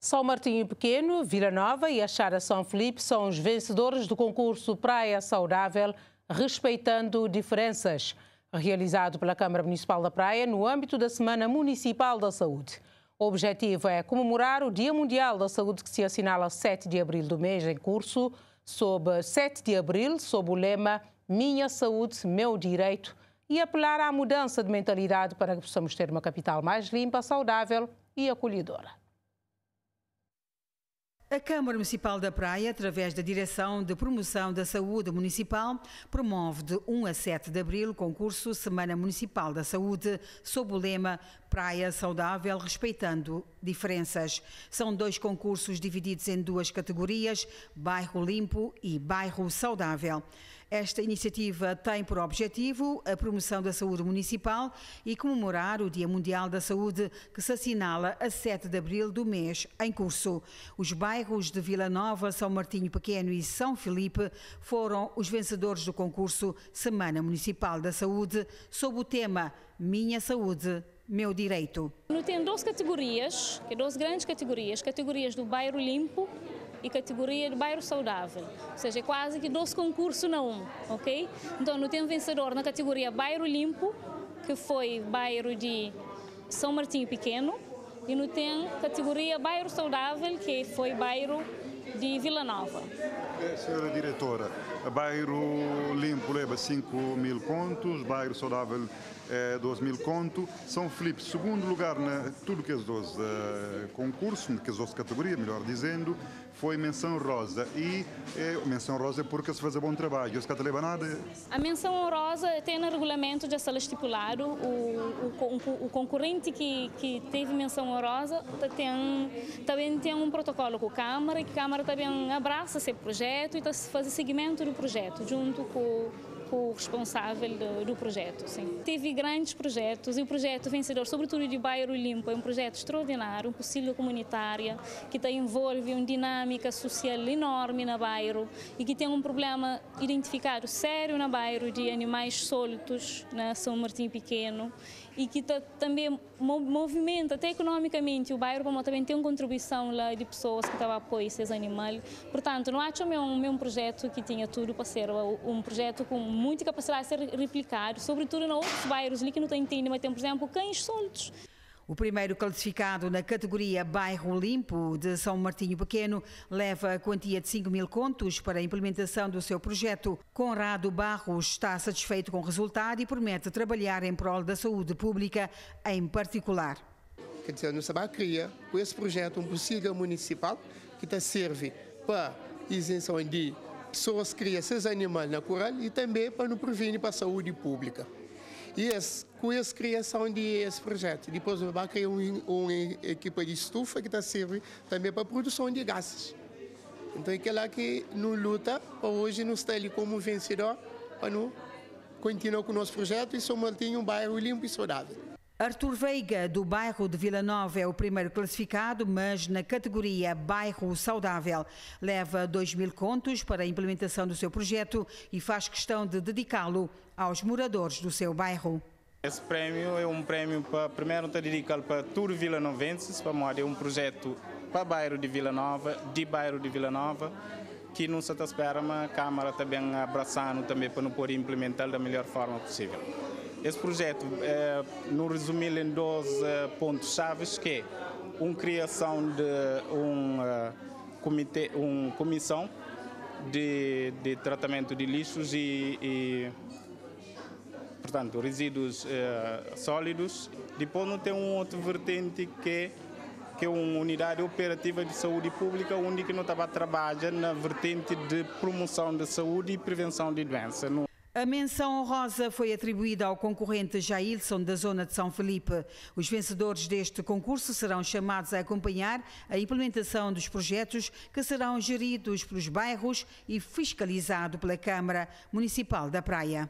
São Martinho Pequeno, Vila Nova e Achada São Filipe são os vencedores do concurso Praia Saudável Respeitando Diferenças, realizado pela Câmara Municipal da Praia no âmbito da Semana Municipal da Saúde. O objetivo é comemorar o Dia Mundial da Saúde, que se assinala 7 de abril do mês em curso, sob 7 de abril, sob o lema Minha Saúde, Meu Direito, e apelar à mudança de mentalidade para que possamos ter uma capital mais limpa, saudável e acolhedora. A Câmara Municipal da Praia, através da Direção de Promoção da Saúde Municipal, promove de 1 a 7 de abril o concurso Semana Municipal da Saúde, sob o lema Praia Saudável Respeitando Diferenças. São 2 concursos divididos em 2 categorias, Bairro Limpo e Bairro Saudável. Esta iniciativa tem por objetivo a promoção da saúde municipal e comemorar o Dia Mundial da Saúde, que se assinala a 7 de abril do mês em curso. Os bairros de Vila Nova, São Martinho Pequeno e São Filipe foram os vencedores do concurso Semana Municipal da Saúde, sob o tema Minha Saúde, Meu Direito. Tem 12 categorias, 12 grandes categorias, categorias do bairro limpo e categoria de bairro saudável, ou seja, é quase que 12 concursos na um, ok? Então, não tem um vencedor na categoria bairro limpo, que foi bairro de São Martinho Pequeno, e não tem categoria bairro saudável, que foi bairro de Vila Nova. Senhora diretora, bairro limpo leva 5.000 contos, bairro saudável 2.000 conto. São Filipe, segundo lugar, na tudo que as 12 concursos, que as 12 categorias, melhor dizendo, foi menção rosa. E menção rosa porque se faz bom trabalho. A menção honrosa tem no regulamento já está estipulado. O concorrente que teve menção honrosa também tem um protocolo com a Câmara, e que a Câmara também abraça esse projeto e está fazendo seguimento do projeto junto com o responsável do projeto. Sim. Teve grandes projetos, e o projeto vencedor, sobretudo de Bairro Limpo, é um projeto extraordinário, um auxílio comunitário, que envolve uma dinâmica social enorme na bairro e que tem um problema identificado sério na bairro de animais soltos na São Martinho Pequeno, e que também movimenta até economicamente o bairro, como também tem uma contribuição lá de pessoas que estavam a apoiar esses animais. Portanto, não acho um projeto que tinha tudo para ser um projeto com muita capacidade de ser replicado, sobretudo em outros bairros ali que não entendem, mas tem, por exemplo, cães soltos. O primeiro classificado na categoria Bairro Limpo de São Martinho Pequeno leva a quantia de 5.000 contos para a implementação do seu projeto. Conrado Barros está satisfeito com o resultado e promete trabalhar em prol da saúde pública em particular. Quer dizer, nós criamos com esse projeto um possível municipal que serve para isenção de pessoas que criam esses animais na coral e também para nos prevenir para a saúde pública. E com essa criação desse projeto, depois vai criar uma equipe de estufa que serve também para a produção de gases. Então é lá que nos luta, para hoje nos está ali como vencedor, para nos continuar com o nosso projeto e só manter um bairro limpo e saudável. Arthur Veiga, do bairro de Vila Nova, é o primeiro classificado, mas na categoria Bairro Saudável. Leva 2.000 contos para a implementação do seu projeto e faz questão de dedicá-lo aos moradores do seu bairro. Esse prémio é um prémio para, primeiro, está dedicado para todos os vilanovenses, para morar um projeto para o bairro de Vila Nova, que não se espera, mas a Câmara também abraçando também para não poder implementar da melhor forma possível. Esse projeto, no resumir em 12 pontos-chave, que é uma criação de uma comissão de tratamento de lixos e portanto, resíduos sólidos. Depois não tem um outro vertente que é uma unidade operativa de saúde pública, onde que não estava trabalhando na vertente de promoção da saúde e prevenção de doença. A menção honrosa foi atribuída ao concorrente Jailson, da zona de São Filipe. Os vencedores deste concurso serão chamados a acompanhar a implementação dos projetos que serão geridos pelos bairros e fiscalizado pela Câmara Municipal da Praia.